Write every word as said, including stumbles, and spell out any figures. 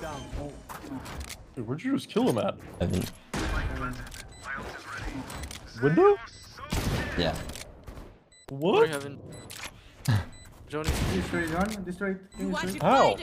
down. Oh. Dude, where'd you just kill him at? I think. Um, window? Yeah. What? Johnny, destroy it. Destroy it. How?